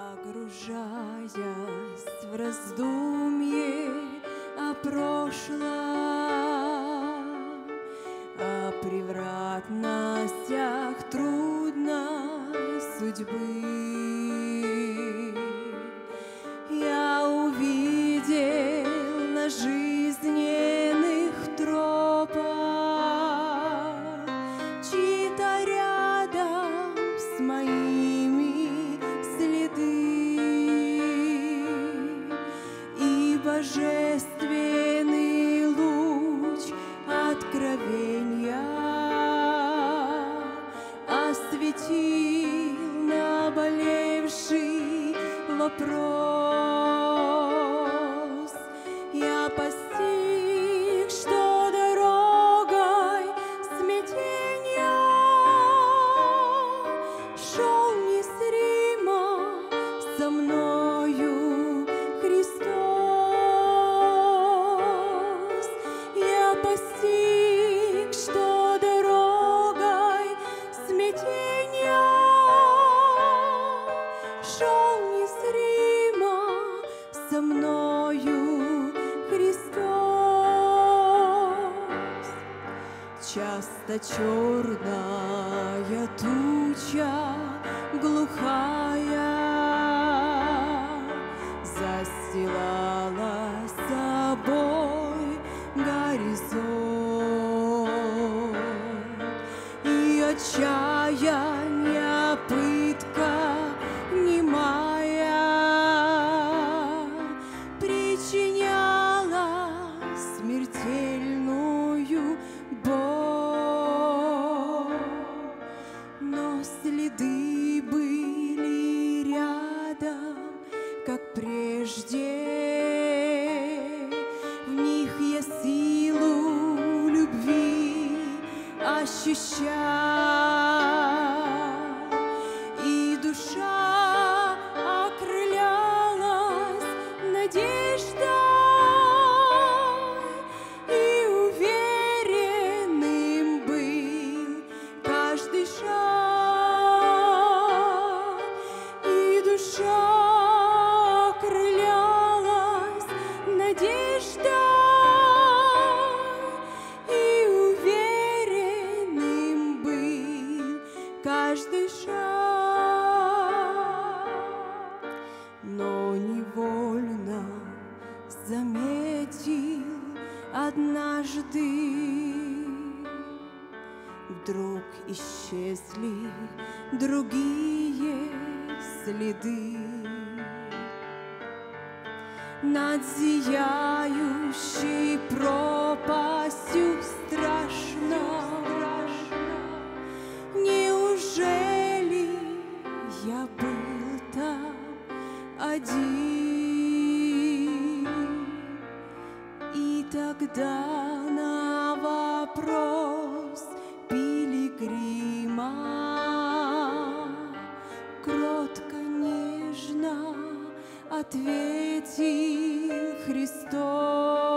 Погружаясь в раздумье о прошлом, о превратностях трудной судьбы, я увидел на жизненных тропах чьи-то рядом с моими следы, и божественный луч откровения осветил наболевший вопрос. Я постиг, что дорогой смятения шел незримо со мною Христос. Я постиг, что дорогой смятения шел незримо со мною Христос. Часто черная туча глухая застилала собой горизонт, и отчаяние пытка немая причиняла смертельную боль, но следы были рядом, как прежде. В них я силу любви ощущал, и душа окрылялась надеждой, и уверенным был каждый шаг, и душа окрылялась надеждой, и уверенным был каждый шаг. Но невольно заметил однажды, вдруг исчезли другие следы. Над зияющей пропастью страшно, неужели я был там один? И тогда на вопрос пилигрима кротко, нежно ответил Христос: